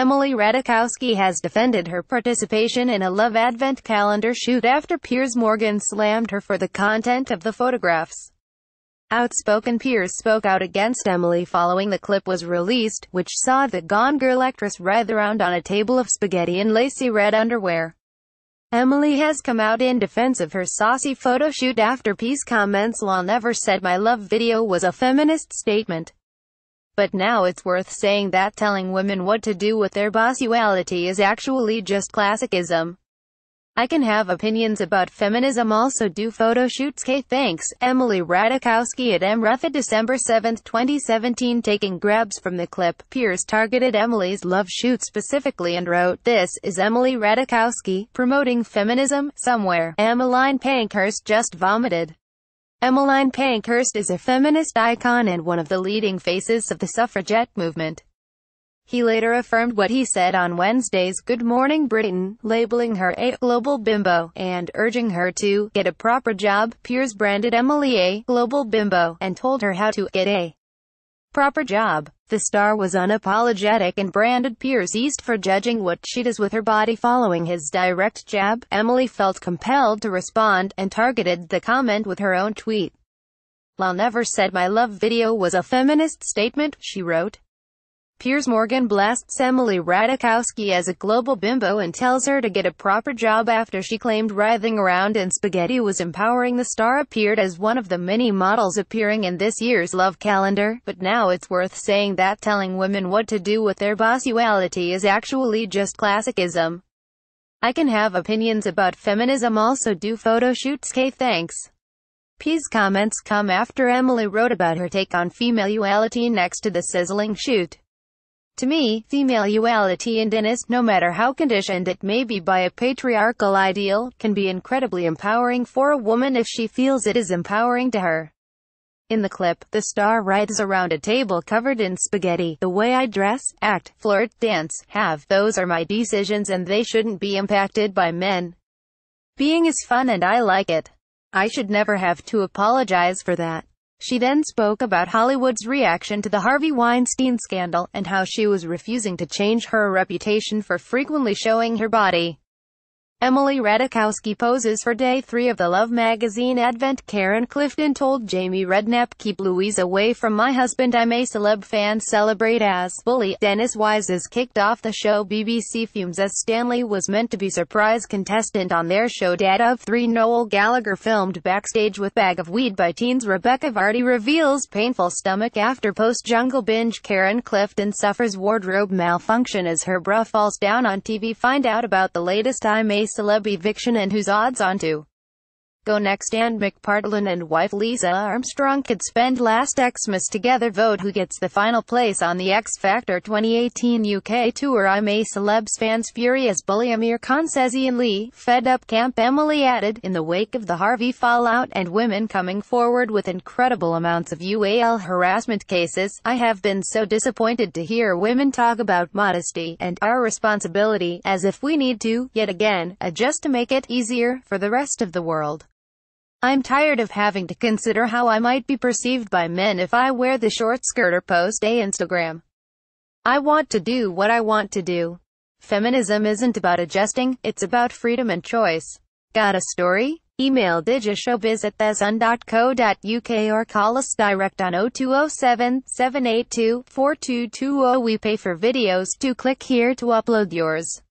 Emily Ratajkowski has defended her participation in a LOVE advent calendar shoot after Piers Morgan slammed her for the content of the photographs. Outspoken Piers spoke out against Emily following the clip was released, which saw the Gone Girl actress writhe around on a table of spaghetti in lacy red underwear. Emily has come out in defense of her saucy photo shoot after Piers' comments Lol never said my love video was a feminist statement. But now it's worth saying that telling women what to do with their bossuality is actually just classicism. I can have opinions about feminism, also do photo shoots. K thanks. Emily Ratajkowski at MREFA December 7, 2017. Taking grabs from the clip, Piers targeted Emily's love shoot specifically and wrote, "This is Emily Ratajkowski, promoting feminism, somewhere." Emmeline Pankhurst just vomited. Emmeline Pankhurst is a feminist icon and one of the leading faces of the suffragette movement. He later affirmed what he said on Wednesday's Good Morning Britain, labeling her a global bimbo, and urging her to get a proper job. Piers branded Emily a global bimbo, and told her how to get a proper job. The star was unapologetic and branded Piers East for judging what she does with her body following his direct jab. Emily felt compelled to respond, and targeted the comment with her own tweet. Lol never said my love video was a feminist statement, she wrote. Piers Morgan blasts Emily Ratajkowski as a global bimbo and tells her to get a proper job after she claimed writhing around in spaghetti was empowering. The star appeared as one of the many models appearing in this year's LOVE calendar, but now it's worth saying that telling women what to do with their bossuality is actually just classicism. I can have opinions about feminism, also do photo shoots. K thanks. Piers' comments come after Emily wrote about her take on femaluality next to the sizzling shoot. To me, femaluality in Dennis, no matter how conditioned it may be by a patriarchal ideal, can be incredibly empowering for a woman if she feels it is empowering to her. In the clip, the star writhes around a table covered in spaghetti. The way I dress, act, flirt, dance, have, those are my decisions and they shouldn't be impacted by men. Being is fun and I like it. I should never have to apologize for that. She then spoke about Hollywood's reaction to the Harvey Weinstein scandal, and how she was refusing to change her reputation for frequently showing her body. Emily Ratajkowski poses for Day 3 of the Love magazine advent. Karen Clifton told Jamie Redknapp, "Keep Louise away from my husband, I'm a celeb fan." Celebrate as bully. Dennis Wise is kicked off the show. BBC fumes as Stanley was meant to be surprise contestant on their show. Dad of 3. Noel Gallagher filmed backstage with bag of weed by teens. Rebecca Vardy reveals painful stomach after post-jungle binge. Karen Clifton suffers wardrobe malfunction as her bra falls down on TV. Find out about the latest I'm a celeb eviction and whose odds on to go next, and McPartlin and wife Lisa Armstrong could spend last Xmas together. Vote who gets the final place on the X Factor 2018 UK tour. I'm a celeb's fans furious. Bully Amir Khan says he and Lee fed up camp. Emily added, in the wake of the Harvey fallout and women coming forward with incredible amounts of UAL harassment cases, I have been so disappointed to hear women talk about modesty and our responsibility as if we need to, yet again, adjust to make it easier for the rest of the world. I'm tired of having to consider how I might be perceived by men if I wear the short skirt or post a Instagram. I want to do what I want to do. Feminism isn't about adjusting, it's about freedom and choice. Got a story? Email digishowbiz@thesun.co.uk or call us direct on 0207 782 4220. We pay for videos, to click here to upload yours.